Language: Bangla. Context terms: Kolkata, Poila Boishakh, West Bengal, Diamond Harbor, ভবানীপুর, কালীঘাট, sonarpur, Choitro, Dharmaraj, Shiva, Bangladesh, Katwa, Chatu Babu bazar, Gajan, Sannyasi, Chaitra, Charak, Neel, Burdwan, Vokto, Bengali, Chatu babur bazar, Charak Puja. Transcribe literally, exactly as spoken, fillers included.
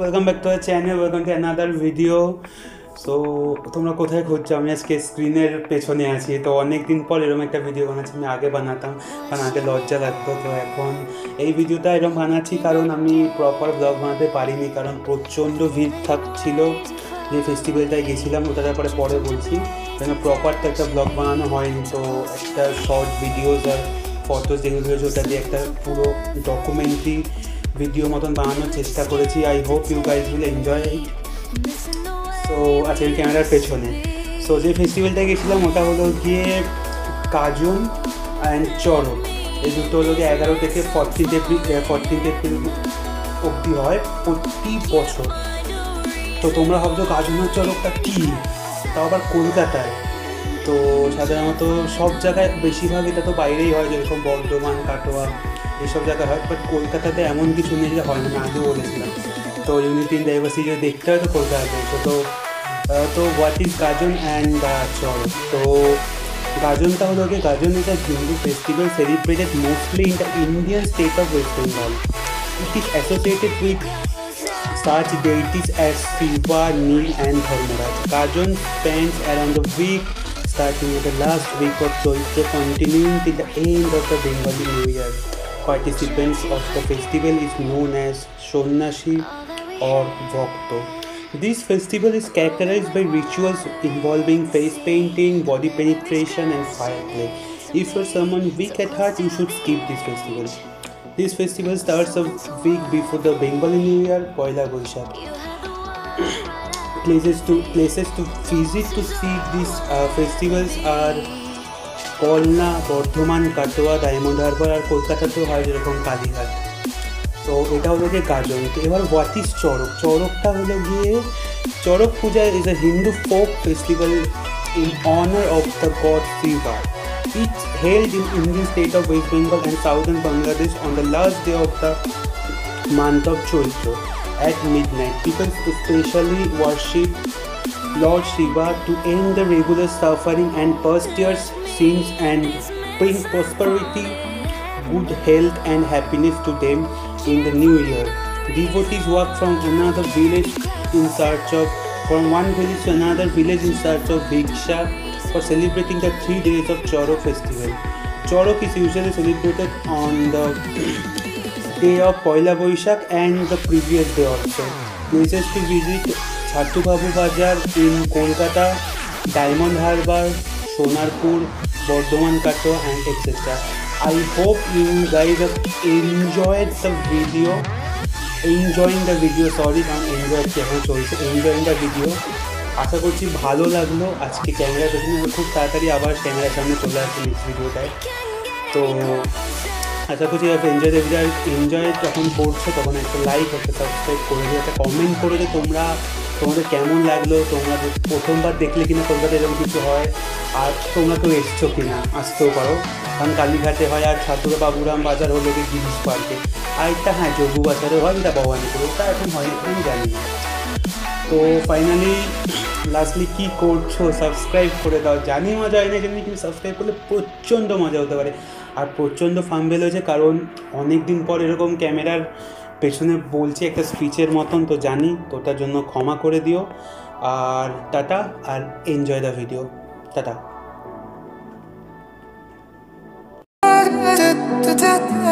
Welcome back to our channel, welcome to another video. So, তোমরা কোথায় খুঁজছো? আমি আজকে স্ক্রিনের পেছনে আছি। তো অনেক দিন পর এরকম একটা ভিডিও বানাচ্ছি। আমি আগে বানাতাম, বানাতে লজ্জা লাগতো। তো এখন এই ভিডিওটা এরকম বানাচ্ছি কারণ আমি প্রপার ব্লগ বানাতে পারিনি, কারণ প্রচণ্ড ভিড় থাকছিল। যে ফেস্টিভ্যালটায় গেছিলাম ওটা ব্যাপারে পরে বলছি, কারণ প্রপার তো একটা ব্লগ বানানো হয়নি। তো একটা শর্ট ভিডিওস আর ফটোস যেগুলো রয়েছে ওটা দিয়ে একটা পুরো ডকুমেন্টারি ভিডিও মতন বানানোর চেষ্টা করেছি। I hope you guys will enjoy it. So আচ্ছা, এই ক্যামেরার পেছনে সো যে ফেস্টিভ্যালটা গেছিলাম ওটা হলো গিয়ে গাজন অ্যান্ড চড়ক। এই দুটো হলো গিয়ে এগারো থেকে ফর্টিন এপ্রিল ফর্টিন এপ্রিল অবধি হয় প্রতি বছর। তো তোমরা ভাবছো গাজন আর চড়কটা কী, তাও আবার কলকাতায়। তো সাধারণত সব জায়গায় বেশিরভাগ এটা তো বাইরেই হয়, যেরকম বর্ধমান, কাটোয়া এইসব জায়গায় হয়, বাট কলকাতাতে এমন কিছু নেই যে হয় না। আগেও বলেছিলাম তো ইউনিটি ইন ডাইভার্সিটি যদি দেখতে হয় তো কলকাতাতে এসে। তো তো what is Gajan and Charak? তো গাজনটা হলো কি, Gajan is a Hindu festival celebrated mostly in the Indian state of West Bengal. It is associated with such deities as Shiva, Neel and Dharmaraj. Gajan spans around the week starting with the last week of Choitra continuing till the end of the Bengali New Year. Participants of the festival is known as Sannyasi or Vokto. This festival is characterized by rituals involving face painting, body penetration and fire play. If you are someone weak at heart, you should skip this festival. This festival starts a week before the Bengali New Year, Poila Boishakh. Places to places to visit to see these uh, festivals are Kolna, Burdwan, Katwa, Diamond Harbor and Kolkata to হয় যেরকম কালীঘাট। তো এটা হলো যে গাজন। তো এবার হোয়াট ইজ চড়ক? চড়কটা হলো গিয়ে Charak puja is a Hindu folk festival in honour of the god Shiva. It's held in Indian state of West Bengal and southern Bangladesh on the last day of the month of Choitro at midnight. People especially worship Lord Shiva to end the regular suffering and past years sins and bring prosperity, good health and happiness to them in the new year. Devotees walk from another village in search of from one village to another village in search of bhiksha for celebrating the three days of Charak festival. Charak is usually celebrated on the day of Poila Boishakh and the previous day also. Places to visit: Chatu Babu Bazar in Kolkata, Diamond Harbor, Sonarpur, Burdwan, Katwa, and et cetera. I hope you guys have enjoyed the video. Enjoying the video, sorry, I'm enjoying the enjoying the video. আশা করছি ভালো লাগলো। আজকে ক্যামেরার পেছনে খুব তাড়াতাড়ি আবার ক্যামেরার সামনে চলে আসছি নেক্সট ভিডিওটায়। তো আশা করছি এনজয় দেখবে। আর এনজয় যখন করছো তখন একটা লাইক, একটা সাবস্ক্রাইব করে দিও, একটা কমেন্ট করে দিও তোমরা তোমাদের কেমন লাগলো, তোমরা প্রথমবার দেখলে কিনা কলকাতায় এরকম কিছু হয়, আর তোমরা কেউ এসছো কিনা। আসতেও পারো, কারণ কালীঘাটে হয়। আর ছাত্র বাবুরাম বাজার হলো কি গিরিশ পার্কে, আর একটা হ্যাঁ জবু বাজারে হয়, এটা ভবানীপুর, ওটা এখন হয় আমি জানি না। তো ফাইনালি লাস্টলি কী করছো? সাবস্ক্রাইব করে দাও। জানি মজা হয় না এখানে, কিন্তু সাবস্ক্রাইব করলে প্রচণ্ড মজা হতে পারে। আর প্রচণ্ড ফাম্বেল হয়েছে কারণ অনেক দিন পর এরকম ক্যামেরার পেছনে বলছি একটা স্পিচের মতন। তো জানি, তো ওটার জন্য ক্ষমা করে দিও। আর টাটা, আর এনজয় দ্য ভিডিও। টাটা।